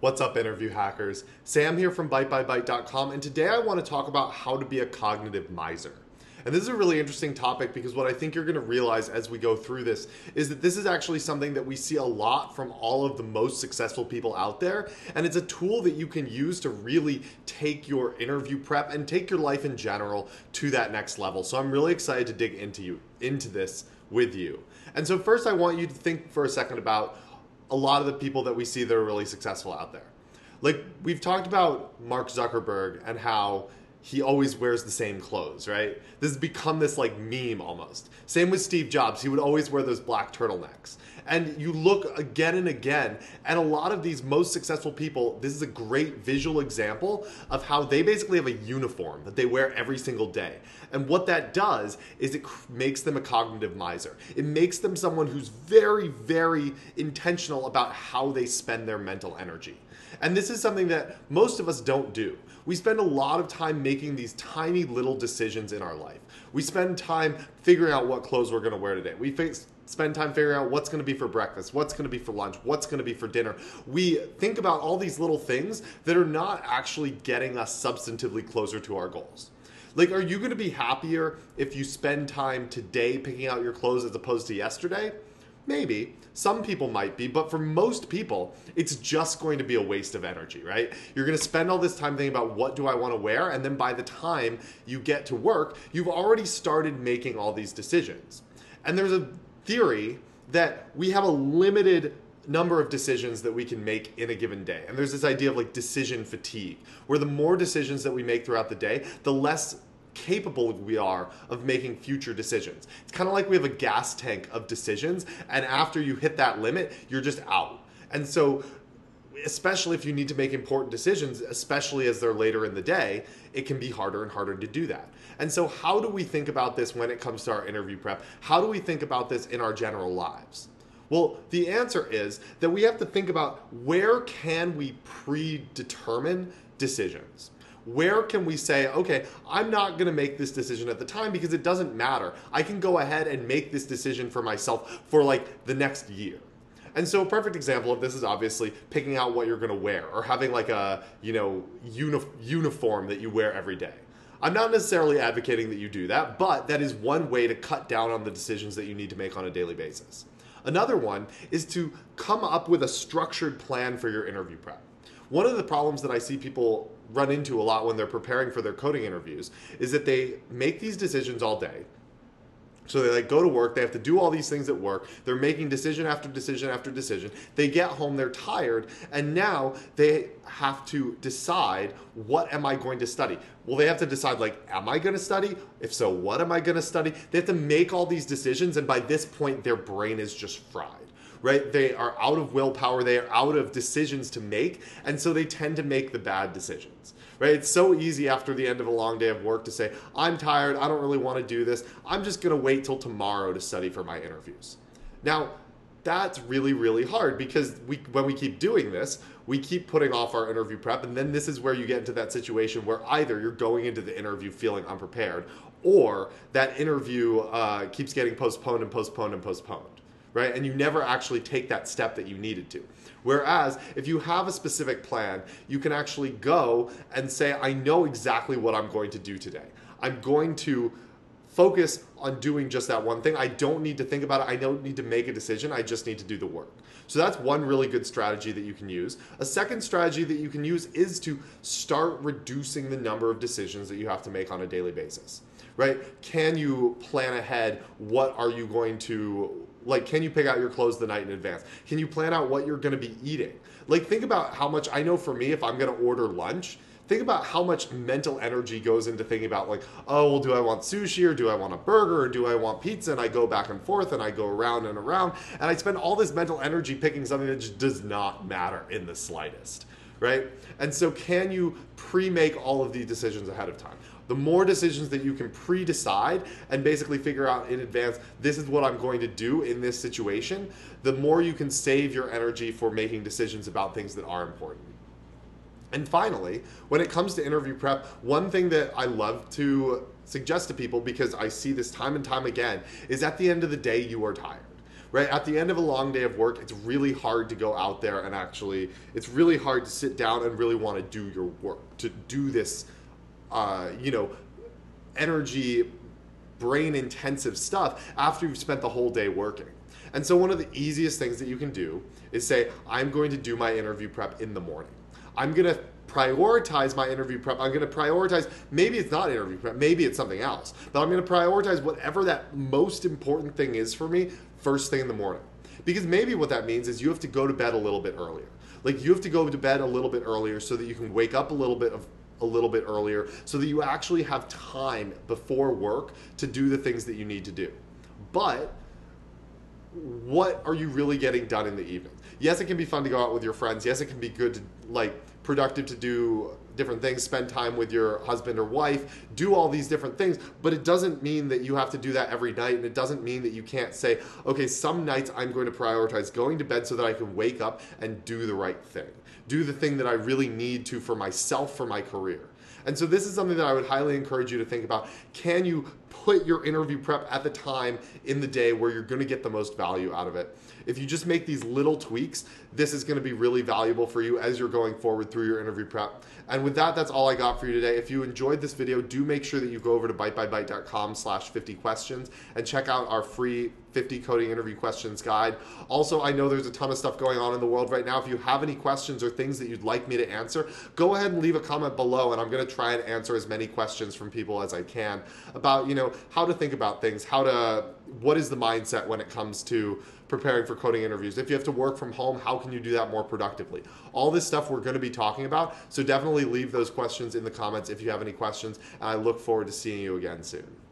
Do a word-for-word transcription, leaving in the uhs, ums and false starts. What's up, interview hackers? Sam here from byte by byte dot com, and today I want to talk about how to be a cognitive miser. And this is a really interesting topic because what I think you're going to realize as we go through this is that this is actually something that we see a lot from all of the most successful people out there, and it's a tool that you can use to really take your interview prep and take your life in general to that next level. So I'm really excited to dig into you into this with you. And so first I want you to think for a second about a lot of the people that we see that are really successful out there. Like, we've talked about Mark Zuckerberg and how he always wears the same clothes, right? This has become this like meme almost. Same with Steve Jobs, he would always wear those black turtlenecks. And you look again and again, and a lot of these most successful people, this is a great visual example of how they basically have a uniform that they wear every single day. And what that does is it makes them a cognitive miser. It makes them someone who's very, very intentional about how they spend their mental energy. And this is something that most of us don't do. We spend a lot of time making these tiny little decisions in our life. We spend time figuring out what clothes we're gonna wear today. We spend time figuring out what's gonna be for breakfast, what's gonna be for lunch, what's gonna be for dinner. We think about all these little things that are not actually getting us substantively closer to our goals. Like, are you gonna be happier if you spend time today picking out your clothes as opposed to yesterday? Maybe. Some people might be, but for most people, it's just going to be a waste of energy, right? You're going to spend all this time thinking about what do I want to wear, and then by the time you get to work, you've already started making all these decisions. And there's a theory that we have a limited number of decisions that we can make in a given day. And there's this idea of like decision fatigue, where the more decisions that we make throughout the day, the less capable we are of making future decisions. It's kind of like we have a gas tank of decisions, and after you hit that limit, you're just out. And so, especially if you need to make important decisions, especially as they're later in the day, it can be harder and harder to do that. And so how do we think about this when it comes to our interview prep? How do we think about this in our general lives? Well, the answer is that we have to think about, where can we predetermine decisions? Where can we say, okay, I'm not going to make this decision at the time because it doesn't matter. I can go ahead and make this decision for myself for like the next year. And so a perfect example of this is obviously picking out what you're going to wear, or having like a, you know, uni uniform that you wear every day. I'm not necessarily advocating that you do that, but that is one way to cut down on the decisions that you need to make on a daily basis. Another one is to come up with a structured plan for your interview prep. One of the problems that I see people run into a lot when they're preparing for their coding interviews is that they make these decisions all day. So they like go to work, they have to do all these things at work, they're making decision after decision after decision, they get home, they're tired, and now they have to decide, what am I going to study? Well, they have to decide, like, am I going to study? If so, what am I going to study? They have to make all these decisions, and by this point, their brain is just fried, right? They are out of willpower, they are out of decisions to make, and so they tend to make the bad decisions. Right? It's so easy after the end of a long day of work to say, I'm tired, I don't really want to do this, I'm just going to wait till tomorrow to study for my interviews. Now, that's really, really hard, because we, when we keep doing this, we keep putting off our interview prep, and then this is where you get into that situation where either you're going into the interview feeling unprepared, or that interview uh, keeps getting postponed and postponed and postponed. Right? And you never actually take that step that you needed to. Whereas if you have a specific plan, you can actually go and say, I know exactly what I'm going to do today. I'm going to focus on doing just that one thing. I don't need to think about it. I don't need to make a decision. I just need to do the work. So that's one really good strategy that you can use. A second strategy that you can use is to start reducing the number of decisions that you have to make on a daily basis. Right? Can you plan ahead? What are you going to Like, can you pick out your clothes the night in advance? Can you plan out what you're going to be eating? Like, think about how much, I know for me, if I'm going to order lunch, think about how much mental energy goes into thinking about, like, oh, well, do I want sushi, or do I want a burger, or do I want pizza? And I go back and forth, and I go around and around, and I spend all this mental energy picking something that just does not matter in the slightest, right? And so can you pre-make all of these decisions ahead of time? The more decisions that you can pre-decide and basically figure out in advance, this is what I'm going to do in this situation, the more you can save your energy for making decisions about things that are important. And finally, when it comes to interview prep, one thing that I love to suggest to people, because I see this time and time again, is at the end of the day, you are tired. right? At the end of a long day of work, it's really hard to go out there and actually, it's really hard to sit down and really want to do your work, to do this, uh, you know, energy, brain intensive stuff after you've spent the whole day working. And so one of the easiest things that you can do is say, I'm going to do my interview prep in the morning. I'm going to prioritize my interview prep. I'm going to prioritize, maybe it's not interview prep, maybe it's something else, but I'm going to prioritize whatever that most important thing is for me first thing in the morning. Because maybe what that means is you have to go to bed a little bit earlier. Like you have to go to bed a little bit earlier so that you can wake up a little bit of a little bit earlier so that you actually have time before work to do the things that you need to do. But what are you really getting done in the evening? Yes, it can be fun to go out with your friends. Yes, it can be good to, like, productive to do different things, spend time with your husband or wife, do all these different things, but it doesn't mean that you have to do that every night, and it doesn't mean that you can't say, okay, some nights I'm going to prioritize going to bed so that I can wake up and do the right thing, do the thing that I really need to for myself, for my career. And so this is something that I would highly encourage you to think about. Can you put your interview prep at the time in the day where you're going to get the most value out of it? If you just make these little tweaks, this is going to be really valuable for you as you're going forward through your interview prep. And with that, that's all I got for you today. If you enjoyed this video, do make sure that you go over to byte by byte dot com slash fifty questions and check out our free fifty coding interview questions guide. Also, I know there's a ton of stuff going on in the world right now. If you have any questions or things that you'd like me to answer, go ahead and leave a comment below, and I'm going to try and answer as many questions from people as I can about, you know, how to think about things, how to, what is the mindset when it comes to preparing for coding interviews. If you have to work from home, how can you do that more productively? All this stuff we're going to be talking about, so definitely leave those questions in the comments if you have any questions, and I look forward to seeing you again soon.